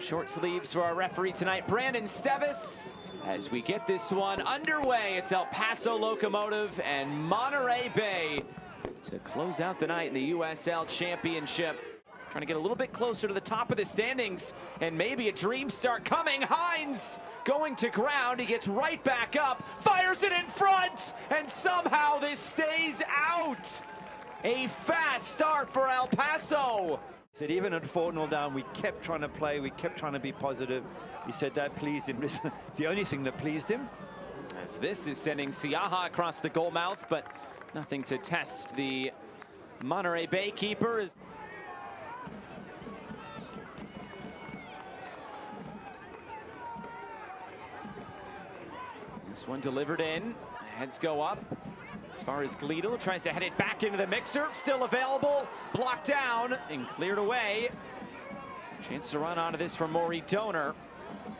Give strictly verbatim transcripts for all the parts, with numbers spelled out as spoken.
Short sleeves for our referee tonight, Brandon Stevis, as we get this one underway. It's El Paso Locomotive and Monterey Bay to close out the night in the U S L Championship. Trying to get a little bit closer to the top of the standings, and maybe a dream start coming. Hines going to ground, he gets right back up, fires it in front, and somehow this stays out. A fast start for El Paso. He said even at four nil down, we kept trying to play, we kept trying to be positive. He said that pleased him. It's the only thing that pleased him. As this is sending Siaha across the goal mouth, but nothing to test the Monterey Bay keeper. Is this one delivered in, heads go up. As far as Gleedle, tries to head it back into the mixer, still available, blocked down and cleared away. Chance to run onto this for Morey Doner,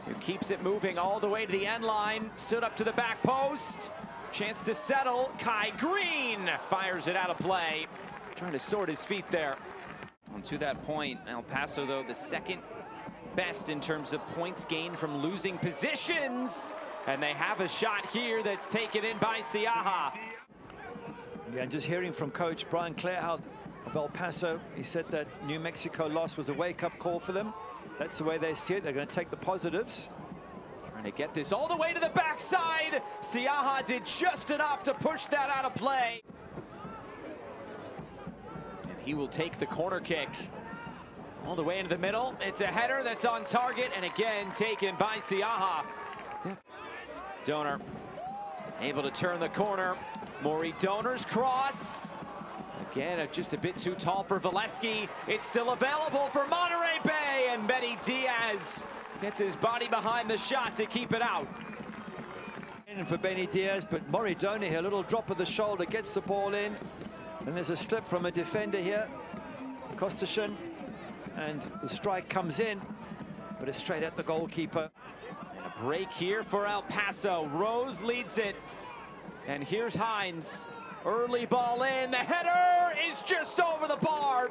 who keeps it moving all the way to the end line, stood up to the back post. Chance to settle, Kai Greene fires it out of play, trying to sort his feet there. And to that point, El Paso, though, the second best in terms of points gained from losing positions. And they have a shot here that's taken in by Siaha. Yeah, and just hearing from coach Brian Clare out of El Paso, he said that New Mexico loss was a wake-up call for them. That's the way they see it. They're going to take the positives. Trying to get this all the way to the backside. Siaha did just enough to push that out of play. And he will take the corner kick. All the way into the middle. It's a header that's on target, and again taken by Siaha. Doner able to turn the corner. Morey Doner's cross. Again, just a bit too tall for Volesky. It's still available for Monterey Bay, and Benny Díaz gets his body behind the shot to keep it out. And for Benny Díaz, but Morey Doner here, a little drop of the shoulder, gets the ball in. And there's a slip from a defender here, Kostyshyn, and the strike comes in, but it's straight at the goalkeeper. Break here for El Paso. Rose leads it. And here's Hines. Early ball in. The header is just over the bar.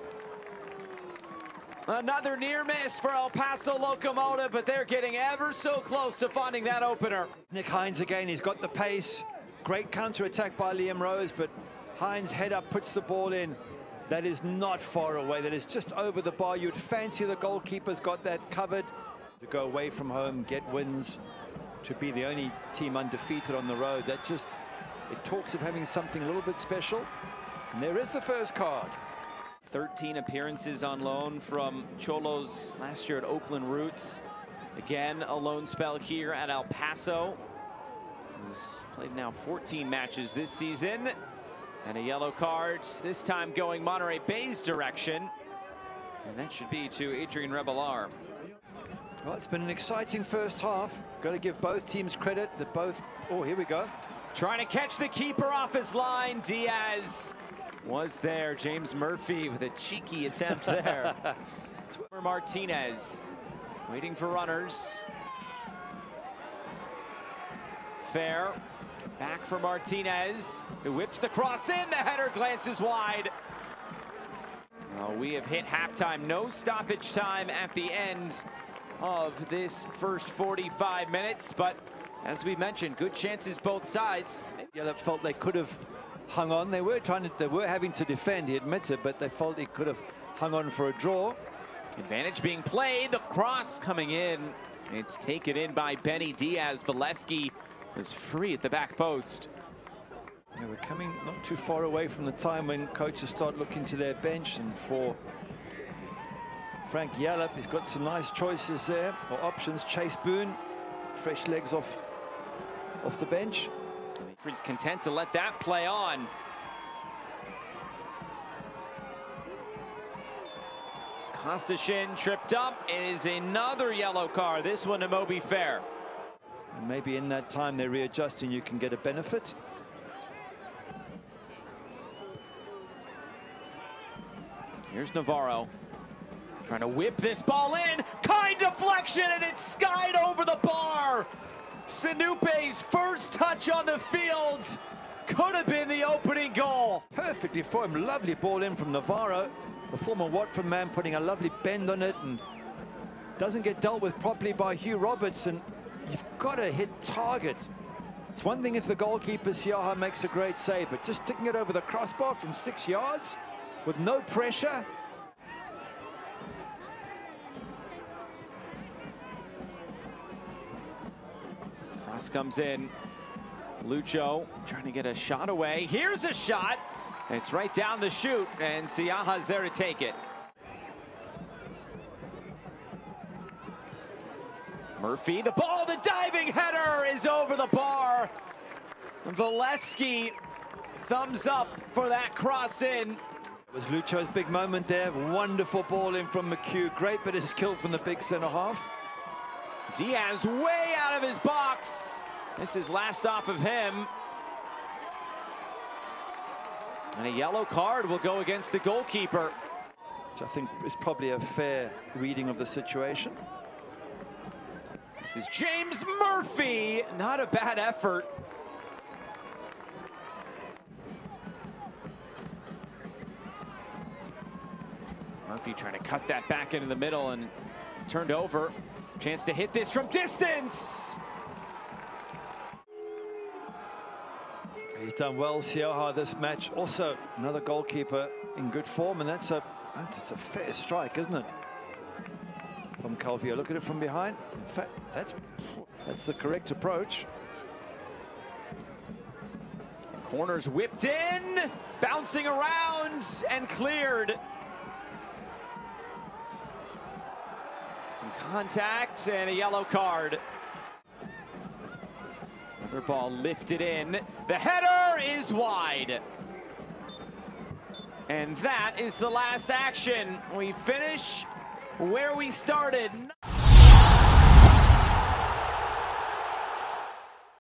Another near miss for El Paso Locomotive, but they're getting ever so close to finding that opener. Nick Hines again. He's got the pace. Great counter-attack by Liam Rose, but Hines head up, puts the ball in. That is not far away. That is just over the bar. You'd fancy the goalkeeper's got that covered. To go away from home, get wins, to be the only team undefeated on the road, that just, it talks of having something a little bit special. And there is the first card. thirteen appearances on loan from Cholos last year at Oakland Roots. Again, a loan spell here at El Paso. He's played now fourteen matches this season. And a yellow card, this time going Monterey Bay's direction. And that should be to Adrian Rebollar. Well, it's been an exciting first half. Got to give both teams credit that both... Oh, here we go. Trying to catch the keeper off his line. Díaz was there. James Murphy with a cheeky attempt there. Martinez waiting for runners. Fehr back for Martinez, who whips the cross in. The header glances wide. Oh, we have hit halftime. No stoppage time at the end of this first forty-five minutes, but as we mentioned, good chances both sides. Yallop felt they could have hung on. They were trying to, they were having to defend, he admitted, but they felt he could have hung on for a draw. Advantage being played, the cross coming in. It's taken in by Benny Díaz. Volesky was free at the back post. They were coming not too far away from the time when coaches start looking to their bench, and for Frank Yallop, he's got some nice choices there, or options. Chase Boone, fresh legs off, off the bench. He's content to let that play on. Kostyshyn tripped up. It is another yellow card, this one to Mobi Fehr. And maybe in that time they're readjusting, you can get a benefit. Here's Navarro. Trying to whip this ball in, kind deflection, and it's skied over the bar. Sanupe's first touch on the field could have been the opening goal. Perfectly for him, lovely ball in from Navarro, the former Watford man, putting a lovely bend on it and doesn't get dealt with properly by Hugh Robertson. You've got to hit target. It's one thing if the goalkeeper Siaha makes a great save, but just sticking it over the crossbar from six yards with no pressure. Cross comes in. Lucho trying to get a shot away. Here's a shot. It's right down the chute, and Siaha's there to take it. Murphy, the ball, the diving header is over the bar. Volesky, thumbs up for that cross in. It was Lucho's big moment there. Wonderful ball in from McHugh. Great bit of skill from the big center half. Díaz way out of his box. This is last off of him. And a yellow card will go against the goalkeeper. Which I think is probably a fair reading of the situation. This is James Murphy. Not a bad effort. Murphy trying to cut that back into the middle, and it's turned over. Chance to hit this from distance. He's done well, Siaha, this match. Also, another goalkeeper in good form, and that's a that's a fair strike, isn't it? From Calvillo, look at it from behind. In fact, that's that's the correct approach. The corner's whipped in, bouncing around and cleared. Some contact and a yellow card. Another ball lifted in. The header is wide. And that is the last action. We finish where we started.